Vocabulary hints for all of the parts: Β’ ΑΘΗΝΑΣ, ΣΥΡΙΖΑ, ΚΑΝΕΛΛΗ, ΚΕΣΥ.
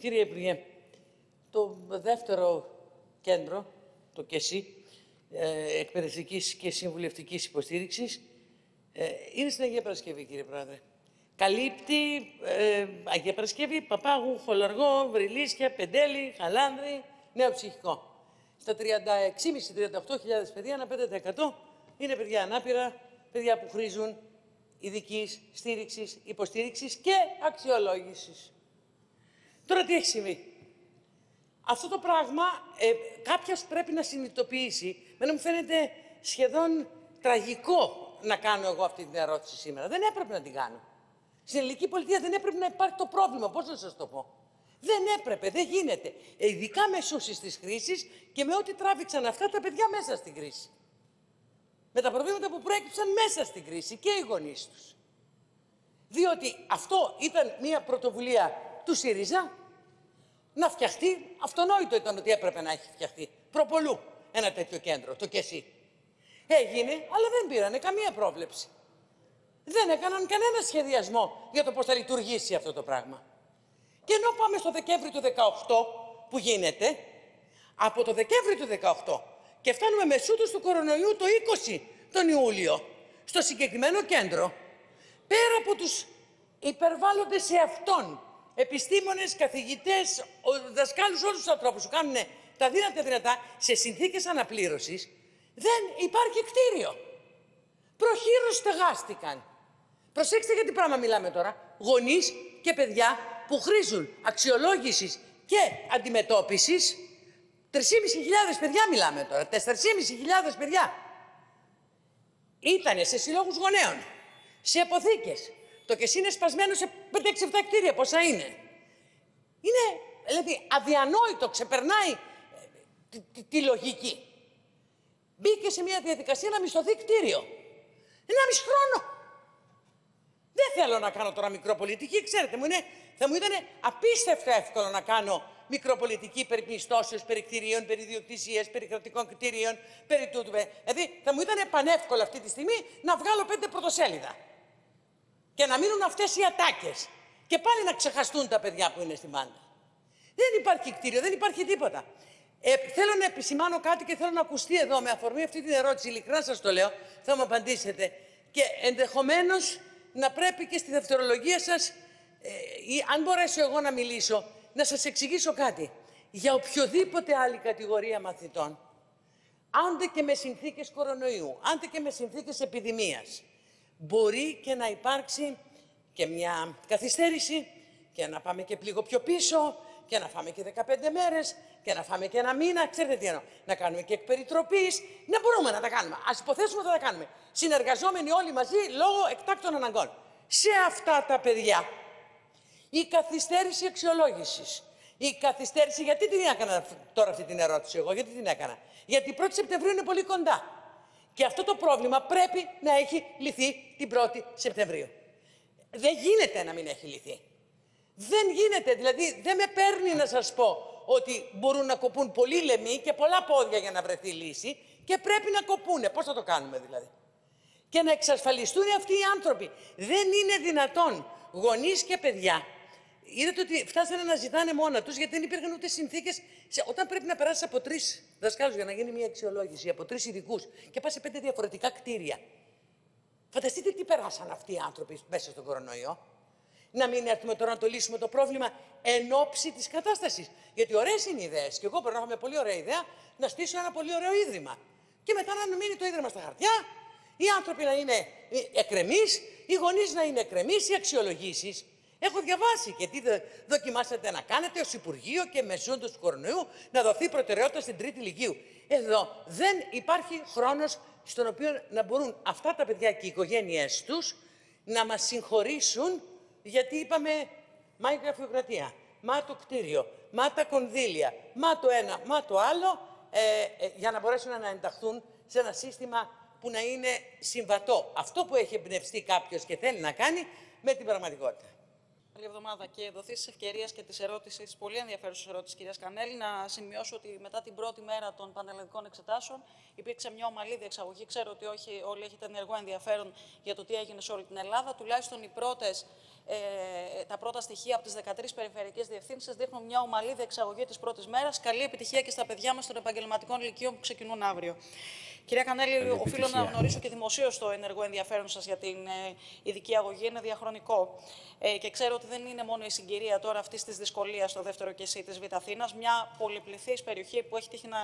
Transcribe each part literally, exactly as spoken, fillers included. Κύριε Υπουργέ, το δεύτερο κέντρο, το ΚΕΣΥ, ε, εκπαιδευτικής και συμβουλευτικής υποστήριξης, ε, είναι στην Αγία Παρασκευή, κύριε Πρόεδρε. Καλύπτει ε, Αγία Παρασκευή, Παπάγου, Χολαργό, Βρυλίσια, Πεντέλη, Χαλάνδρη, Νέο Ψυχικό. Στα τριάντα έξι με τριάντα οκτώ χιλιάδες παιδιά, ένα πέντε τοις εκατό είναι παιδιά ανάπηρα, παιδιά που χρήζουν ειδικής στήριξης, υποστήριξης και αξιολόγησης. Τώρα τι έχει συμβεί. Αυτό το πράγμα ε, κάποιος πρέπει να συνειδητοποιήσει. Μένα μου φαίνεται σχεδόν τραγικό να κάνω εγώ αυτή την ερώτηση σήμερα. Δεν έπρεπε να την κάνω. Στην ελληνική πολιτεία δεν έπρεπε να υπάρχει το πρόβλημα. Πώς να σας το πω. Δεν έπρεπε, δεν γίνεται. Ειδικά μεσούσεις της κρίσης και με ό,τι τράβηξαν αυτά τα παιδιά μέσα στην κρίση. Με τα προβλήματα που προέκυψαν μέσα στην κρίση και οι γονείς τους. Διότι αυτό ήταν μια πρωτοβουλία του ΣΥΡΙΖΑ να φτιαχτεί. Αυτονόητο ήταν ότι έπρεπε να έχει φτιαχτεί προπολού ένα τέτοιο κέντρο, το ΚΕΣΥ. Έγινε, αλλά δεν πήρανε καμία πρόβλεψη. Δεν έκαναν κανένα σχεδιασμό για το πώς θα λειτουργήσει αυτό το πράγμα. Και ενώ πάμε στο Δεκέμβρη του δεκαοκτώ που γίνεται, από το Δεκέμβρη του δεκαοκτώ και φτάνουμε μεσούτους του κορονοϊού το είκοσι τον Ιούλιο, στο συγκεκριμένο κέντρο, πέρα από τους υπερβάλλοντες σε αυτόν, επιστήμονες, καθηγητές, δασκάλους, όλους τους ανθρώπους που κάνουν τα δύνατα δυνατά σε συνθήκες αναπλήρωσης, δεν υπάρχει κτίριο. Προχείρως στεγάστηκαν. Προσέξτε για τι πράγμα μιλάμε τώρα. Γονείς και παιδιά που χρήζουν αξιολόγησης και αντιμετώπισης. τρεις χιλιάδες πεντακόσια παιδιά μιλάμε τώρα. τέσσερις χιλιάδες πεντακόσια παιδιά. Ήτανε σε συλλόγους γονέων, σε αποθήκες. Το ΚΕΣΥ είναι σπασμένο σε πέντε έξι επτά κτίρια. Πόσα είναι. Είναι δηλαδή αδιανόητο, ξεπερνάει τη, τη, τη λογική. Μπήκε σε μια διαδικασία να μισθωθεί κτίριο. Ένα μισό χρόνο. Δεν θέλω να κάνω τώρα μικροπολιτική, ξέρετε, μου είναι, θα μου ήταν απίστευτα εύκολο να κάνω μικροπολιτική περί μισθώσεως, περί κτηρίων, περί ιδιοκτησίας, περί κρατικών κτηρίων, περί τούτου. Δηλαδή, θα μου ήταν πανεύκολο αυτή τη στιγμή να βγάλω πέντε πρωτοσέλιδα. Και να μείνουν αυτές οι ατάκες. Και πάλι να ξεχαστούν τα παιδιά που είναι στην πάντα. Δεν υπάρχει κτίριο, δεν υπάρχει τίποτα. Ε, θέλω να επισημάνω κάτι και θέλω να ακουστεί εδώ με αφορμή αυτή την ερώτηση. Ειλικρινά σας το λέω, θα μου απαντήσετε. Και ενδεχομένως να πρέπει και στη δευτερολογία σας, ε, ή, αν μπορέσω εγώ να μιλήσω, να σας εξηγήσω κάτι. Για οποιοδήποτε άλλη κατηγορία μαθητών, άντε και με συνθήκες κορονοϊού, άντε και με συνθήκες επιδημίας, μπορεί και να υπάρξει και μια καθυστέρηση και να πάμε και λίγο πιο πίσω και να φάμε και δεκαπέντε μέρες και να φάμε και ένα μήνα, ξέρετε τι εννοώ, να κάνουμε και εκ περιτροπής, να μπορούμε να τα κάνουμε. Ας υποθέσουμε ότι θα τα κάνουμε. Συνεργαζόμενοι όλοι μαζί λόγω εκτάκτων αναγκών. Σε αυτά τα παιδιά η καθυστέρηση αξιολόγησης, η καθυστέρηση, γιατί την έκανα τώρα αυτή την ερώτηση εγώ, γιατί την έκανα. Γιατί η πρώτη Σεπτεμβρίου είναι πολύ κοντά. Και αυτό το πρόβλημα πρέπει να έχει λυθεί την πρώτη Σεπτεμβρίου. Δεν γίνεται να μην έχει λυθεί. Δεν γίνεται, δηλαδή δεν με παίρνει να σας πω ότι μπορούν να κοπούν πολλοί λαιμοί και πολλά πόδια για να βρεθεί λύση και πρέπει να κοπούνε. Πώς θα το κάνουμε δηλαδή. Και να εξασφαλιστούν αυτοί οι άνθρωποι. Δεν είναι δυνατόν γονείς και παιδιά. Είδατε ότι φτάσανε να ζητάνε μόνα τους γιατί δεν υπήρχαν ούτε συνθήκες. Σε... Όταν πρέπει να περάσεις από τρεις δασκάλους για να γίνει μια αξιολόγηση, από τρεις ειδικούς και πας σε πέντε διαφορετικά κτίρια. Φανταστείτε τι περάσαν αυτοί οι άνθρωποι μέσα στον κορονοϊό. Να μην έρθουμε τώρα να το λύσουμε το πρόβλημα εν ώψη της κατάστασης. Γιατί ωραίες είναι οι ιδέες. Και εγώ μπορώ να έχω μια πολύ ωραία ιδέα να στήσω ένα πολύ ωραίο ίδρυμα. Και μετά να μείνει το ίδρυμα στα χαρτιά, οι άνθρωποι να είναι εκρεμείς, οι γονείς να είναι εκρεμείς, οι αξιολογήσεις. Έχω διαβάσει και τι δοκιμάσατε να κάνετε ως Υπουργείο και μεσούντος του κορονοϊού να δοθεί προτεραιότητα στην Τρίτη Λυκείου. Εδώ δεν υπάρχει χρόνος στον οποίο να μπορούν αυτά τα παιδιά και οι οικογένειές τους να μας συγχωρήσουν. Γιατί είπαμε, μα η γραφειοκρατία, μα το κτίριο, μα τα κονδύλια, μα το ένα, μα το άλλο, ε, ε, για να μπορέσουν να ενταχθούν σε ένα σύστημα που να είναι συμβατό. Αυτό που έχει εμπνευστεί κάποιος και θέλει να κάνει με την πραγματικότητα. καλή εβδομάδα και δοθεί τη ευκαιρία και τη ερώτηση, τη πολύ ενδιαφέρουσα ερώτηση τη κυρία Κανέλη, να σημειώσω ότι μετά την πρώτη μέρα των πανελλαδικών εξετάσεων υπήρξε μια ομαλή διεξαγωγή. Ξέρω ότι όχι όλοι έχετε ενεργό ενδιαφέρον για το τι έγινε σε όλη την Ελλάδα. Τουλάχιστον οι πρώτες, ε, τα πρώτα στοιχεία από τις δεκατρείς περιφερειακές διευθύνσεις δείχνουν μια ομαλή διεξαγωγή τη πρώτη μέρα. Καλή επιτυχία και στα παιδιά μας των επαγγελματικών ηλικίων που ξεκινούν αύριο. Κυρία Κανέλη, οφείλω να γνωρίσω και δημοσίως το ενεργό ενδιαφέρον σας για την ειδική αγωγή. Είναι διαχρονικό. Ε, και ξέρω ότι δεν είναι μόνο η συγκυρία τώρα αυτή τη δυσκολία στο δεύτερο ΚΕΣΥ τη Β' Αθήνας, μια πολυπληθής περιοχή που έχει τύχει να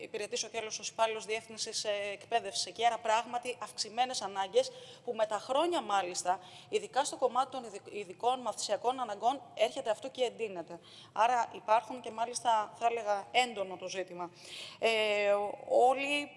υπηρετήσει ο Κέλλος ως υπάλληλος διεύθυνσης εκπαίδευσης εκεί. Άρα, πράγματι, αυξημένες ανάγκες που με τα χρόνια μάλιστα, ειδικά στο κομμάτι των ειδικών μαθησιακών αναγκών, έρχεται αυτό και εντείνεται. Άρα, υπάρχουν και μάλιστα, θα έλεγα, έντονο το ζήτημα. Ε, όλοι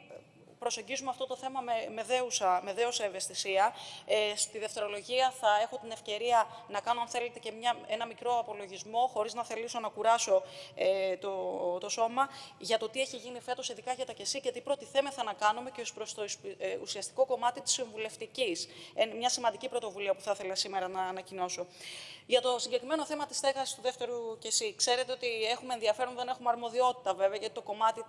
προσεγγίζουμε αυτό το θέμα με, με, δέουσα, με δέουσα ευαισθησία. Ε, στη δευτερολογία θα έχω την ευκαιρία να κάνω, αν θέλετε, και μια, ένα μικρό απολογισμό, χωρίς να θελήσω να κουράσω ε, το, το σώμα, για το τι έχει γίνει φέτος, ειδικά για τα ΚΕΣΥ και τι προτιθέμεθα να κάνουμε και ως προς το ε, ουσιαστικό κομμάτι της συμβουλευτικής. Ε, μια σημαντική πρωτοβουλία που θα ήθελα σήμερα να ανακοινώσω. Για το συγκεκριμένο θέμα της στέγασης του δεύτερου ΚΕΣΥ, ξέρετε ότι έχουμε ενδιαφέρον, δεν έχουμε αρμοδιότητα βέβαια, γιατί το κομμάτι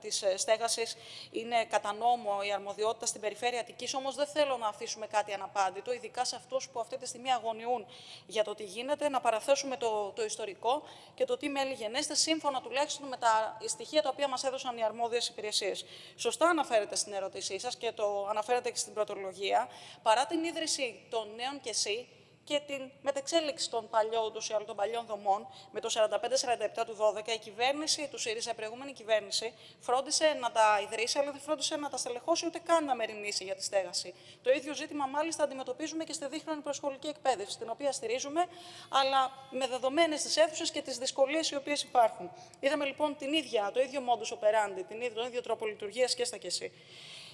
της στέγασης είναι κατά νόμο η αρμοδιότητα στην περιφέρεια Αττικής, όμως δεν θέλω να αφήσουμε κάτι αναπάντητο, ειδικά σε αυτούς που αυτή τη στιγμή αγωνιούν για το τι γίνεται, να παραθέσουμε το, το ιστορικό και το τι μέλη γενέστε, σύμφωνα τουλάχιστον με τα στοιχεία τα οποία μας έδωσαν οι αρμόδιες υπηρεσίες. Σωστά αναφέρετε στην ερώτησή σας και το αναφέρετε και στην πρωτολογία, παρά την ίδρυση των νέων ΚΕΣΥ και την μετεξέλιξη των παλιών, των παλιών δομών, με το σαράντα πέντε σαράντα επτά του δώδεκα, η κυβέρνηση του ΣΥΡΙΖΑ, η προηγούμενη κυβέρνηση, φρόντισε να τα ιδρύσει, αλλά δεν φρόντισε να τα στελεχώσει ούτε καν να μεριμνήσει για τη στέγαση. Το ίδιο ζήτημα, μάλιστα, αντιμετωπίζουμε και στη δίχρονη προσχολική εκπαίδευση, την οποία στηρίζουμε, αλλά με δεδομένες τις αίθουσες και τις δυσκολίες οι οποίες υπάρχουν. Είδαμε λοιπόν την ίδια, το ίδιο modus operandi, τον ίδιο τρόπο λειτουργίας και στα ΚΕΣΥ.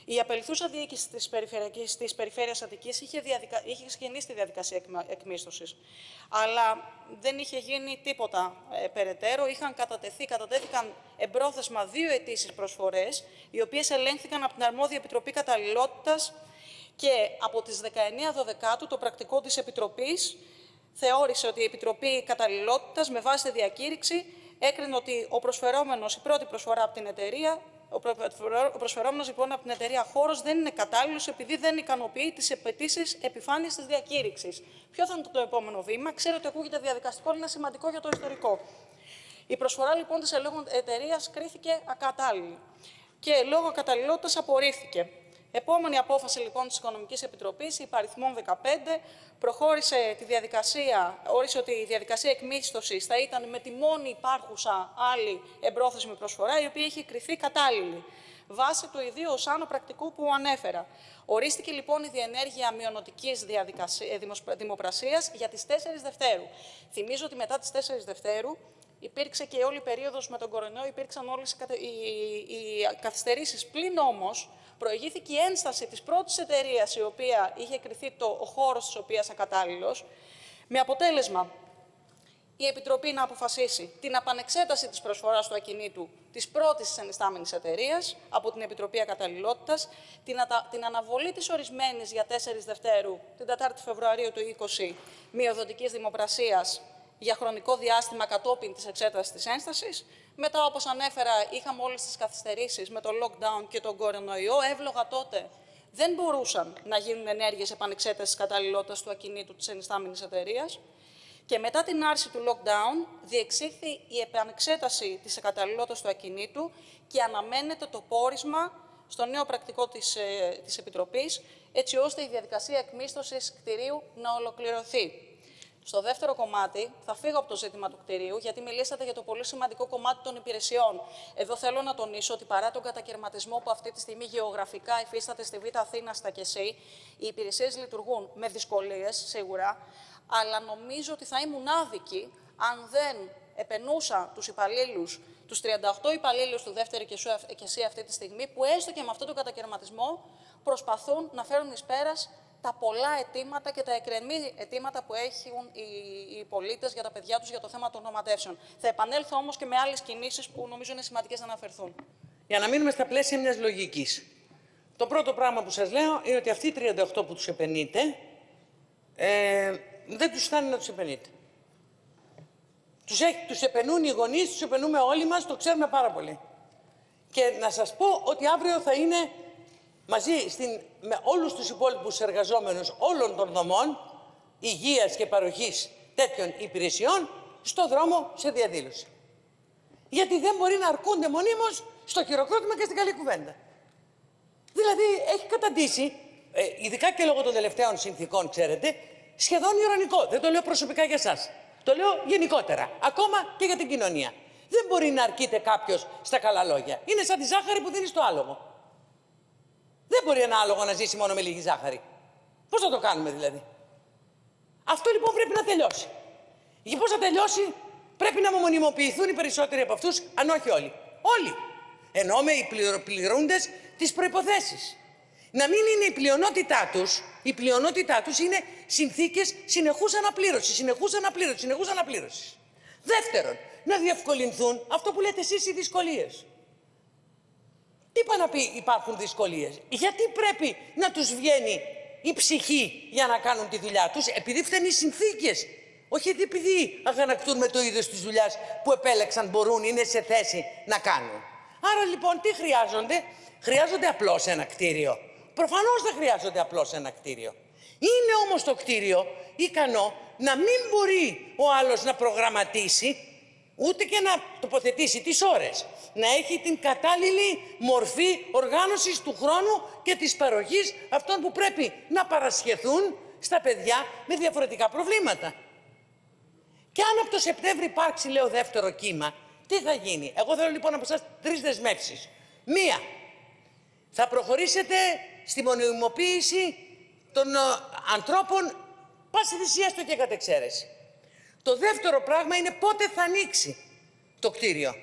Η απελθούσα διοίκηση της, της περιφέρειας Αττικής είχε, διαδικα... είχε ξεκινήσει τη διαδικασία εκμίσθωσης, αλλά δεν είχε γίνει τίποτα ε, περαιτέρω. Είχαν κατατεθεί, κατατέθηκαν εμπρόθεσμα δύο αιτήσεις προσφορές, οι οποίες ελέγχθηκαν από την αρμόδια Επιτροπή Καταλληλότητας και από τις δεκαεννέα Δεκεμβρίου το πρακτικό της Επιτροπής θεώρησε ότι η Επιτροπή Καταλληλότητας με βάση τη διακήρυξη έκρινε ότι ο προσφερόμενος, η πρώτη προσφορά από την εταιρεία, ο προσφερόμενος λοιπόν από την εταιρεία χώρος δεν είναι κατάλληλος επειδή δεν ικανοποιεί τις απαιτήσεις επιφάνειας της διακήρυξης. Ποιο θα είναι το επόμενο βήμα? Ξέρω ότι ακούγεται διαδικαστικό, αλλά είναι σημαντικό για το ιστορικό. Η προσφορά λοιπόν της ελόγω εταιρείας κρίθηκε ακατάλληλη και λόγω καταλληλότητας απορρίφθηκε. Επόμενη απόφαση λοιπόν της Οικονομικής Επιτροπής, υπαριθμών δεκαπέντε, προχώρησε τη διαδικασία, όρισε ότι η διαδικασία εκμίσθωσης θα ήταν με τη μόνη υπάρχουσα άλλη εμπρόθεσμη προσφορά, η οποία είχε κριθεί κατάλληλη, βάσει του ιδίως άνω πρακτικού που ανέφερα. Ορίστηκε λοιπόν η διενέργεια μειονοτικής δημοπρασίας για τις τέσσερις Δευτέρου. Θυμίζω ότι μετά τις τέσσερις Δευτέρου, υπήρξε και όλη η περίοδος με τον κορονοϊό, υπήρξαν όλες οι, οι, οι καθυστερήσεις. Πλην όμως, προηγήθηκε η ένσταση της πρώτης εταιρείας, η οποία είχε κριθεί το, ο χώρος της οποίας ακατάλληλος, με αποτέλεσμα η Επιτροπή να αποφασίσει την απανεξέταση της προσφοράς του ακινήτου της πρώτης ενιστάμενης εταιρείας από την Επιτροπή Ακαταλληλότητας, την, ατα... την αναβολή της ορισμένης για τέσσερις Δευτέρου, την τέταρτη Φεβρουαρίου του είκοσι, μειοδοτικής δημοπρασίας, για χρονικό διάστημα κατόπιν της εξέτασης της ένστασης. Μετά, όπως ανέφερα, είχαμε όλες τις καθυστερήσεις με το lockdown και τον κορονοϊό. Εύλογα τότε δεν μπορούσαν να γίνουν ενέργειες επανεξέτασης καταλληλότητας του ακινήτου της ενιστάμενης εταιρείας. Και μετά την άρση του lockdown, διεξήχθη η επανεξέταση της καταλληλότητας του ακινήτου και αναμένεται το πόρισμα στο νέο πρακτικό της, ε, της Επιτροπής, έτσι ώστε η διαδικασία εκμίσθωσης κτηρίου να ολοκληρωθεί. Στο δεύτερο κομμάτι, θα φύγω από το ζήτημα του κτηρίου, γιατί μιλήσατε για το πολύ σημαντικό κομμάτι των υπηρεσιών. Εδώ θέλω να τονίσω ότι παρά τον κατακαιρματισμό που αυτή τη στιγμή γεωγραφικά υφίσταται στη Β' Αθήνα στα ΚΕΣΥ, οι υπηρεσίες λειτουργούν με δυσκολίες, σίγουρα, αλλά νομίζω ότι θα ήμουν άδικη αν δεν επενούσα τους υπαλλήλους, τους τριάντα οκτώ υπαλλήλους του δεύτερου ΚΕΣΥ αυτή τη στιγμή, που έστω και με αυτόν τον κατακαιρματισμό προσπαθούν να φέρουν εις πέρας τα πολλά αιτήματα και τα εκκρεμή αιτήματα που έχουν οι πολίτες για τα παιδιά τους για το θέμα των νοματεύσεων. Θα επανέλθω όμως και με άλλες κινήσεις που νομίζω είναι σημαντικές να αναφερθούν. Για να μείνουμε στα πλαίσια μιας λογικής. Το πρώτο πράγμα που σας λέω είναι ότι αυτοί οι τριάντα οκτώ που τους επενείτε ε, δεν τους φτάνει να τους επενείτε. Τους, έχει, τους επενούν οι γονείς, τους επενούμε όλοι μας, το ξέρουμε πάρα πολύ. Και να σας πω ότι αύριο θα είναι μαζί στην, με όλους τους υπόλοιπους εργαζόμενους όλων των δομών υγείας και παροχής τέτοιων υπηρεσιών στο δρόμο σε διαδήλωση. Γιατί δεν μπορεί να αρκούνται μονίμως στο χειροκρότημα και στην καλή κουβέντα. Δηλαδή έχει καταντήσει, ε, ειδικά και λόγω των τελευταίων συνθήκων, ξέρετε, σχεδόν ηρωνικό. Δεν το λέω προσωπικά για εσάς. Το λέω γενικότερα. Ακόμα και για την κοινωνία. Δεν μπορεί να αρκείται κάποιος στα καλά λόγια. Είναι σαν τη ζάχαρη που δίνει στο άλογο. Δεν μπορεί ένα άλογο να ζήσει μόνο με λίγη ζάχαρη. Πώς θα το κάνουμε δηλαδή? Αυτό λοιπόν πρέπει να τελειώσει. Για πώς θα τελειώσει, πρέπει να μονιμοποιηθούν οι περισσότεροι από αυτούς, αν όχι όλοι. Όλοι. Ενώ με οι πληρούντες τις προϋποθέσεις. Να μην είναι η πλειονότητά τους, η πλειονότητά τους είναι συνθήκες συνεχούς αναπλήρωσης, συνεχούς αναπλήρωσης, συνεχούς αναπλήρωσης. Δεύτερον, να διευκολυνθούν αυτό που λέτε εσείς οι δυσκολίες. Τι είπα να πει υπάρχουν δυσκολίες? Γιατί πρέπει να τους βγαίνει η ψυχή για να κάνουν τη δουλειά τους? Επειδή φταίνουν οι συνθήκες. Όχι επειδή αγανακτούν με το είδος της δουλειάς που επέλεξαν, μπορούν, είναι σε θέση να κάνουν. Άρα λοιπόν τι χρειάζονται? Χρειάζονται απλώς ένα κτίριο. Προφανώς δεν χρειάζονται απλώς ένα κτίριο. Είναι όμως το κτίριο ικανό να μην μπορεί ο άλλος να προγραμματίσει, ούτε και να τοποθετήσει τις ώρες. Να έχει την κατάλληλη μορφή οργάνωσης του χρόνου και της παροχής αυτών που πρέπει να παρασχεθούν στα παιδιά με διαφορετικά προβλήματα. Και αν από το Σεπτέμβρη υπάρξει, λέω, δεύτερο κύμα, τι θα γίνει? Εγώ θέλω λοιπόν από εσάς τρεις δεσμεύσεις. Μία, θα προχωρήσετε στη μονιμοποίηση των ανθρώπων πάση θυσιάστο και κατ' εξαίρεση. Το δεύτερο πράγμα είναι πότε θα ανοίξει το κτίριο.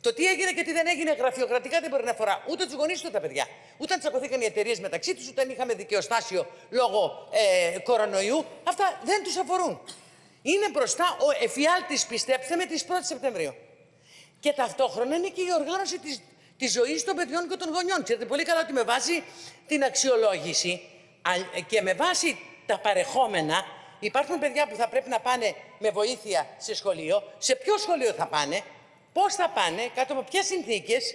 Το τι έγινε και τι δεν έγινε γραφειοκρατικά δεν μπορεί να αφορά ούτε τους γονείς ούτε τα παιδιά. Ούτε αν τσακωθήκαν οι εταιρείες μεταξύ τους, ούτε αν είχαμε δικαιοστάσιο λόγω ε, κορονοϊού. Αυτά δεν τους αφορούν. Είναι μπροστά ο εφιάλτης, πιστέψτε με, της πρώτης Σεπτεμβρίου. Και ταυτόχρονα είναι και η οργάνωση της, της ζωής των παιδιών και των γονιών. Ξέρετε πολύ καλά ότι με βάση την αξιολόγηση και με βάση τα παρεχόμενα υπάρχουν παιδιά που θα πρέπει να πάνε με βοήθεια σε σχολείο. Σε ποιο σχολείο θα πάνε, πώς θα πάνε, κάτω από ποιες συνθήκες,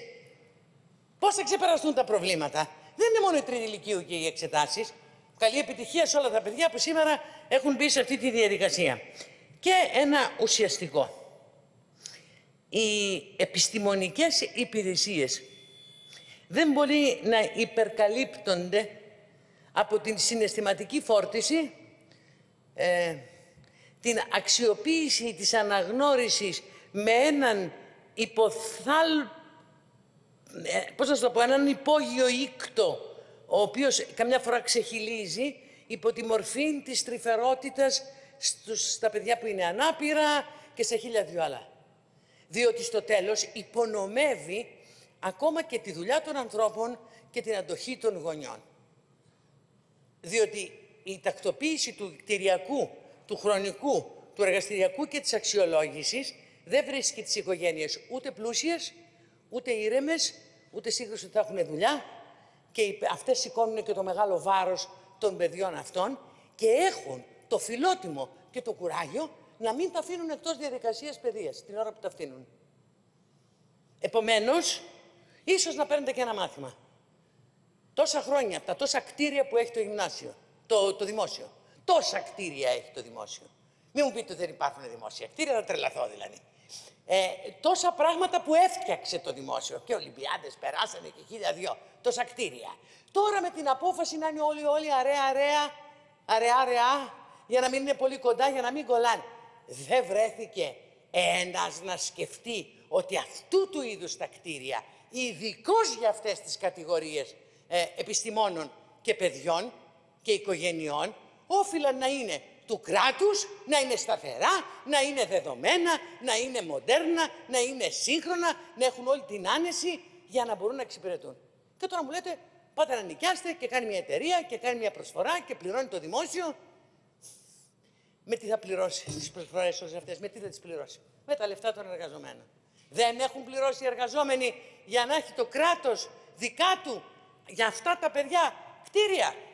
πώς θα ξεπεραστούν τα προβλήματα. Δεν είναι μόνο η τρίτη ηλικίου και οι εξετάσεις. Καλή επιτυχία σε όλα τα παιδιά που σήμερα έχουν μπει σε αυτή τη διαδικασία. Και ένα ουσιαστικό. Οι επιστημονικές υπηρεσίες δεν μπορεί να υπερκαλύπτονται από την συναισθηματική φόρτιση, ε, την αξιοποίηση της αναγνώρισης με έναν υποθάλ... Ε, πώς να σας το πω, έναν υπόγειο ίκτο, ο οποίος καμιά φορά ξεχυλίζει υπό τη μορφή της τρυφερότητας στους, στα παιδιά που είναι ανάπηρα και σε χίλια δυο άλλα. Διότι στο τέλος υπονομεύει ακόμα και τη δουλειά των ανθρώπων και την αντοχή των γονιών. Διότι η τακτοποίηση του κτηριακού, του χρονικού, του εργαστηριακού και της αξιολόγησης δεν βρίσκει τις οικογένειες ούτε πλούσιες, ούτε ήρεμες, ούτε σίγουρες ότι θα έχουν δουλειά. Και αυτές σηκώνουν και το μεγάλο βάρος των παιδιών αυτών και έχουν το φιλότιμο και το κουράγιο να μην τα αφήνουν εκτός διαδικασίας παιδείας την ώρα που τα αφήνουν. Επομένως, ίσως να παίρνετε και ένα μάθημα. Τόσα χρόνια, τα τόσα κτίρια που έχει το γυμνάσιο, το, το δημόσιο. Τόσα κτίρια έχει το δημόσιο. Μην μου πείτε ότι δεν υπάρχουν δημόσια κτίρια, να τρελαθώ δηλαδή. Ε, τόσα πράγματα που έφτιαξε το δημόσιο. Και Ολυμπιάδες περάσανε και χίλια δυο. Τόσα κτίρια. Τώρα με την απόφαση να είναι όλοι όλοι αρέα-αρέα, αρέα-αρέα, για να μην είναι πολύ κοντά, για να μην κολλάνε. Δεν βρέθηκε ένας να σκεφτεί ότι αυτού του είδους τα κτίρια, ειδικώς για αυτές τις κατηγορίες ε, επιστημόνων και παιδιών και οικογενειών, όφυλαν να είναι του κράτους, να είναι σταθερά, να είναι δεδομένα, να είναι μοντέρνα, να είναι σύγχρονα, να έχουν όλη την άνεση για να μπορούν να εξυπηρετούν. Και τώρα μου λέτε, πάτε να νοικιάστε και κάνει μια εταιρεία και κάνει μια προσφορά και πληρώνει το δημόσιο. Με τι θα πληρώσει τις προσφορές όλες αυτές, με τι θα τις πληρώσει? Με τα λεφτά των εργαζομένων. Δεν έχουν πληρώσει οι εργαζόμενοι για να έχει το κράτος δικά του για αυτά τα παιδιά κτίρια.